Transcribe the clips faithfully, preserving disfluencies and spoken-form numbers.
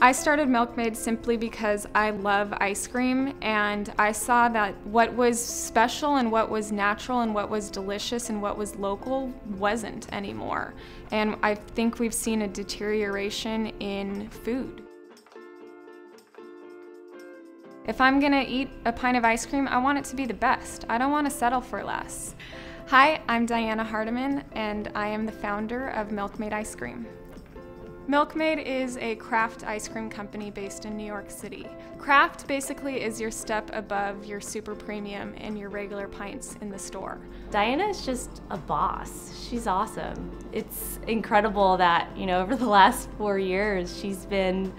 I started Milkmade simply because I love ice cream, and I saw that what was special and what was natural and what was delicious and what was local wasn't anymore. And I think we've seen a deterioration in food. If I'm gonna eat a pint of ice cream, I want it to be the best. I don't want to settle for less. Hi, I'm Diana Hardiman, and I am the founder of Milkmade Ice Cream. Milkmade is a craft ice cream company based in New York City. Craft basically is your step above your super premium and your regular pints in the store. Diana is just a boss. She's awesome. It's incredible that, you know, over the last four years she's been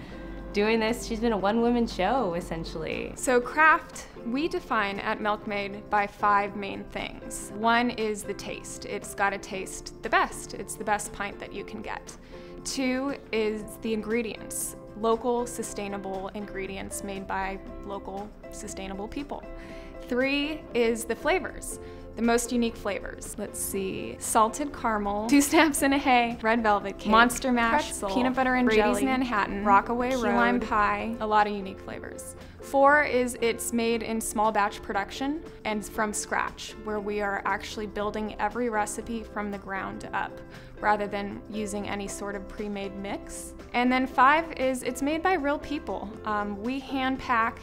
doing this. She's been a one-woman show, essentially. So craft, we define at Milkmade by five main things. One is the taste. It's got to taste the best. It's the best pint that you can get. Two is the ingredients, local sustainable ingredients made by local sustainable people. Three is the flavors, the most unique flavors. Let's see, salted caramel, two snaps in a hay, red velvet cake, monster mash, pretzel, peanut butter and Brady's jelly, Manhattan, Rockaway road, key lime pie, a lot of unique flavors. Four is it's made in small batch production and from scratch, where we are actually building every recipe from the ground up, rather than using any sort of pre-made mix. And then five is it's made by real people. Um, we hand pack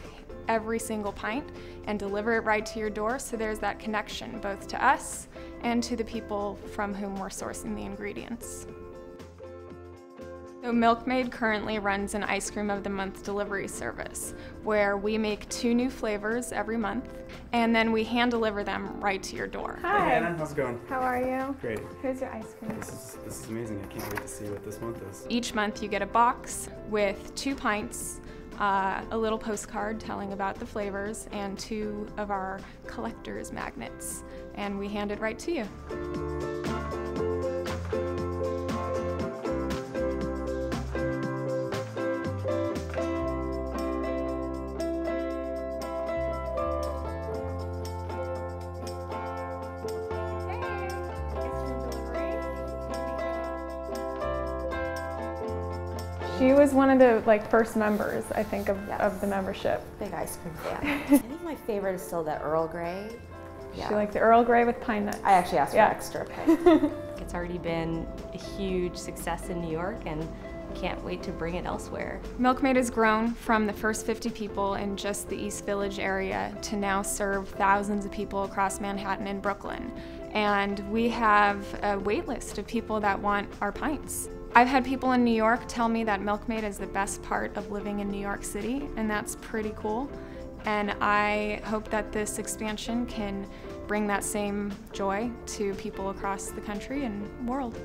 every single pint and deliver it right to your door, so there's that connection both to us and to the people from whom we're sourcing the ingredients. So Milkmade currently runs an Ice Cream of the Month delivery service, where we make two new flavors every month, and then we hand deliver them right to your door. Hi. Hey Anna, how's it going? How are you? Great. Here's your ice cream. This is, this is amazing. I can't wait to see what this month is. Each month you get a box with two pints, Uh, a little postcard telling about the flavors, and two of our collector's magnets, and we hand it right to you. She was one of the like first members, I think, of, yes. of the membership. Big ice cream fan. I think my favorite is still the Earl Grey. Yeah. She liked the Earl Grey with pine nuts. I actually asked yeah. for extra pine. It's already been a huge success in New York, and can't wait to bring it elsewhere. Milkmade has grown from the first fifty people in just the East Village area to now serve thousands of people across Manhattan and Brooklyn. And we have a wait list of people that want our pints. I've had people in New York tell me that Milkmade is the best part of living in New York City, and that's pretty cool. And I hope that this expansion can bring that same joy to people across the country and world.